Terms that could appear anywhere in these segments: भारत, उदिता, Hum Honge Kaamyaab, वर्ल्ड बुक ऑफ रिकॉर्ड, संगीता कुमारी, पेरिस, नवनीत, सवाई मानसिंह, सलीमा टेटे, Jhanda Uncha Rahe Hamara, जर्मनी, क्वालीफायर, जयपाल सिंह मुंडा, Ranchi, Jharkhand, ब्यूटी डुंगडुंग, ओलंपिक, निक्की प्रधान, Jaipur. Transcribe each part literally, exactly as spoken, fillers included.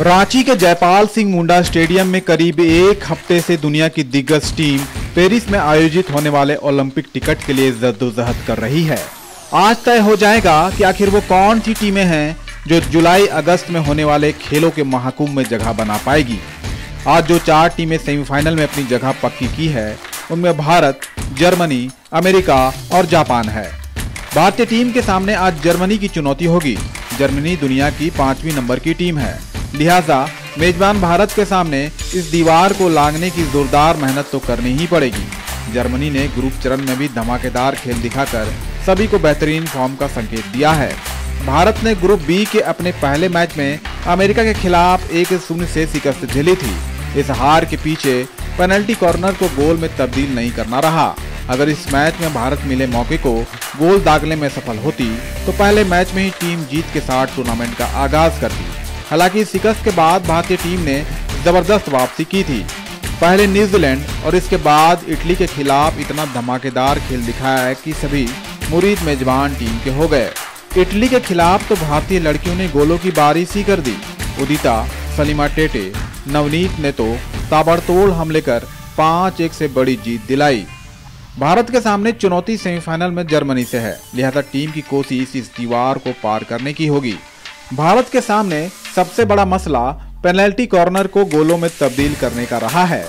रांची के जयपाल सिंह मुंडा स्टेडियम में करीब एक हफ्ते से दुनिया की दिग्गज टीम पेरिस में आयोजित होने वाले ओलंपिक टिकट के लिए जद्दोजहद कर रही है। आज तय हो जाएगा कि आखिर वो कौन सी टीमें हैं जो जुलाई अगस्त में होने वाले खेलों के महाकुंभ में जगह बना पाएगी। आज जो चार टीमें सेमीफाइनल में अपनी जगह पक्की की है उनमें भारत, जर्मनी, अमेरिका और जापान है। भारतीय टीम के सामने आज जर्मनी की चुनौती होगी। जर्मनी दुनिया की पांचवी नंबर की टीम है, लिहाजा मेजबान भारत के सामने इस दीवार को लांघने की जोरदार मेहनत तो करनी ही पड़ेगी। जर्मनी ने ग्रुप चरण में भी धमाकेदार खेल दिखाकर सभी को बेहतरीन फॉर्म का संकेत दिया है। भारत ने ग्रुप बी के अपने पहले मैच में अमेरिका के खिलाफ एक शून्य से शिकस्त झेली थी। इस हार के पीछे पेनल्टी कॉर्नर को गोल में तब्दील नहीं करना रहा। अगर इस मैच में भारत मिले मौके को गोल दागने में सफल होती तो पहले मैच में ही टीम जीत के साथ टूर्नामेंट का आगाज करती। हालांकि शिकस्त के बाद भारतीय टीम ने जबरदस्त वापसी की थी। पहले न्यूजीलैंड और इसके बाद इटली के खिलाफ इतना धमाकेदार खेल दिखाया है कि सभी मुरीद मेजबान टीम के हो गए। इटली के खिलाफ तो भारतीय लड़कियों ने गोलों की बारिश ही कर दी। उदिता, सलीमा टेटे, नवनीत ने तो ताबड़तोड़ हमले कर पाँच एक से बड़ी जीत दिलाई। भारत के सामने चुनौती सेमीफाइनल में जर्मनी से है, लिहाजा टीम की कोशिश इस दीवार को पार करने की होगी। भारत के सामने सबसे बड़ा मसला पेनल्टी कॉर्नर को गोलों में तब्दील करने का रहा है।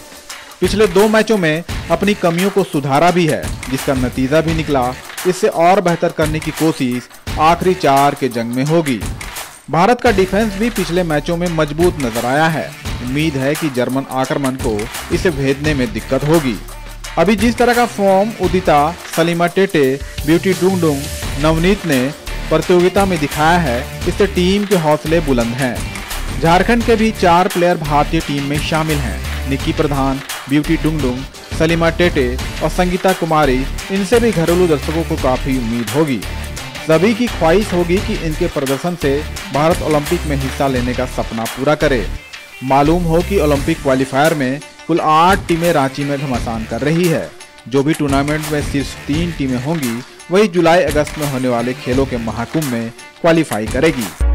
पिछले दो मैचों में अपनी कमियों को सुधारा भी है, जिसका नतीजा भी निकला। इससे और बेहतर करने की कोशिश आखिरी चार के जंग में होगी। भारत का डिफेंस भी पिछले मैचों में मजबूत नजर आया है। उम्मीद है कि जर्मन आक्रमण को इसे भेदने में दिक्कत होगी। अभी जिस तरह का फॉर्म उदिता, सलीमा टेटे, ब्यूटी डुंगडुंग, नवनीत ने प्रतियोगिता में दिखाया है, इससे टीम के हौसले बुलंद हैं। झारखंड के भी चार प्लेयर भारतीय टीम में शामिल हैं। निक्की प्रधान, ब्यूटी डुंगडुंग, सलीमा टेटे और संगीता कुमारी, इनसे भी घरेलू दर्शकों को काफ़ी उम्मीद होगी। सभी की ख्वाहिश होगी कि इनके प्रदर्शन से भारत ओलंपिक में हिस्सा लेने का सपना पूरा करे। मालूम हो कि ओलंपिक क्वालिफायर में कुल आठ टीमें रांची में घमासान कर रही है। जो भी टूर्नामेंट में सिर्फ तीन टीमें होंगी वही जुलाई अगस्त में होने वाले खेलों के महाकुंभ में क्वालिफाई करेगी।